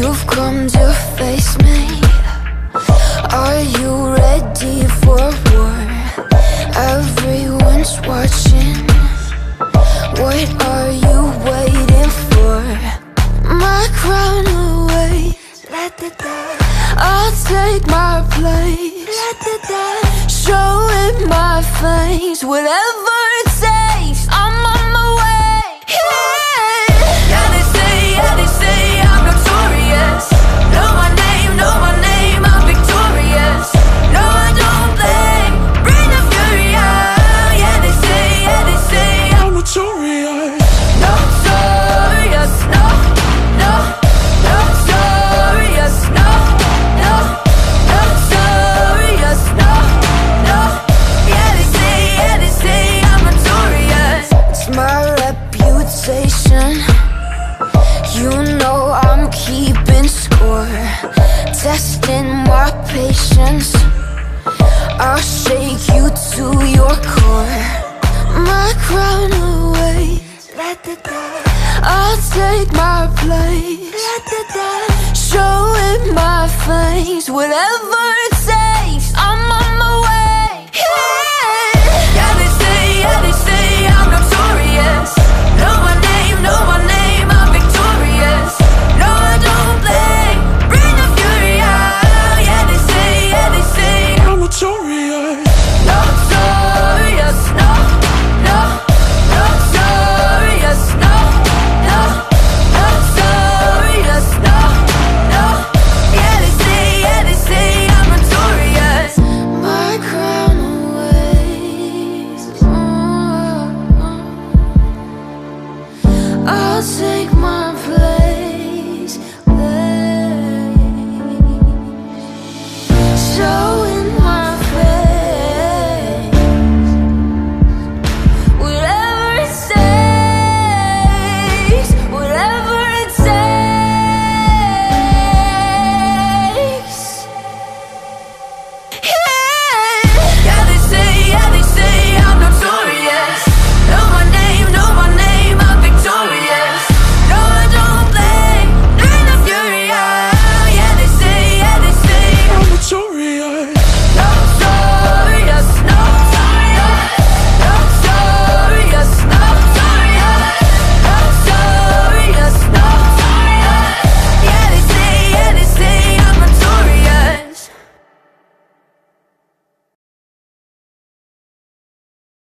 you've come to face me. Are you ready for war? Everyone's watching. What are you waiting for? My crown away, I'll take my place. Show it my face, whatever it takes, I'm on my way. Yeah. Yeah, they say I'm notorious. Know my name, I'm victorious. No, I don't blame, bring the fury out. Yeah, they say I'm notorious. Notorious, no, no, notorious, no, no, notorious, no, no. Yeah, they say I'm notorious. It's my reputation. You know I'm keeping score. Testing my patience, I'll shake you to your core. My crown away, I'll take my place. Show it my face, whatever it's